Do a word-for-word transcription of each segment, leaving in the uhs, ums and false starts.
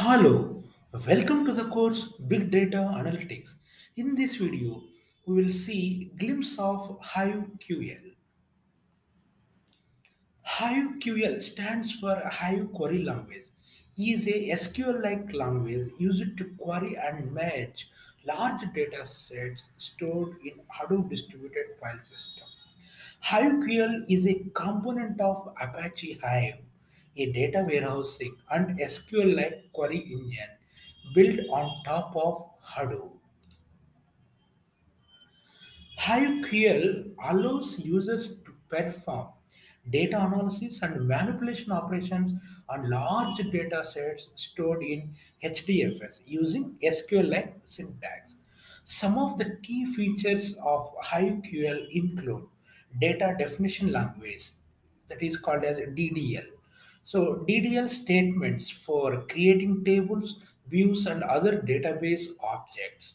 Hello, welcome to the course Big Data Analytics. In this video, we will see a glimpse of HiveQL. HiveQL stands for Hive Query Language. It is a S Q L-like language used to query and merge large data sets stored in Hadoop distributed file system. HiveQL is a component of Apache Hive, a data warehousing and S Q L-like query engine built on top of Hadoop. HiveQL allows users to perform data analysis and manipulation operations on large data sets stored in H D F S using S Q L-like syntax. Some of the key features of HiveQL include data definition language, that is called as D D L. So D D L statements for creating tables, views, and other database objects.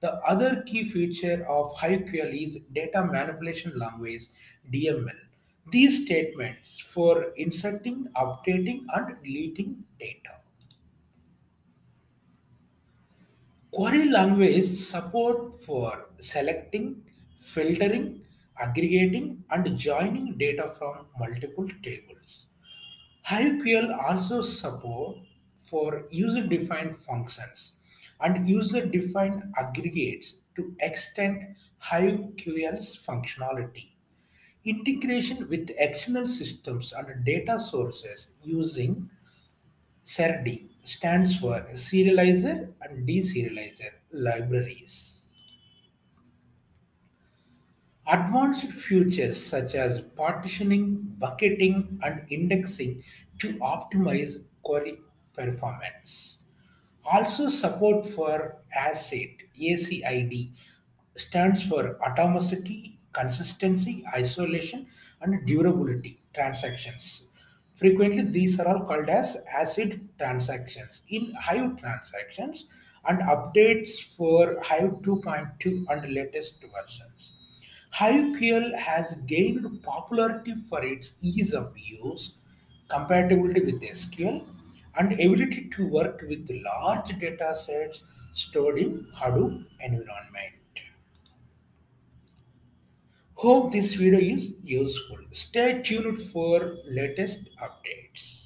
The other key feature of HiveQL is data manipulation language, D M L. These statements for inserting, updating, and deleting data. Query language support for selecting, filtering, aggregating, and joining data from multiple tables. HiveQL also support for user-defined functions and user-defined aggregates to extend HiveQL's functionality. Integration with external systems and data sources using serde, stands for serializer and deserializer libraries. Advanced features such as partitioning, bucketing, and indexing to optimize query performance. Also support for ACID, A C I D, stands for atomicity, consistency, isolation, and durability transactions. Frequently, these are all called as ACID transactions in Hive transactions and updates for Hive two point two and latest versions. HiveQL has gained popularity for its ease of use, compatibility with S Q L, and ability to work with large data sets stored in Hadoop environment. Hope this video is useful. Stay tuned for latest updates.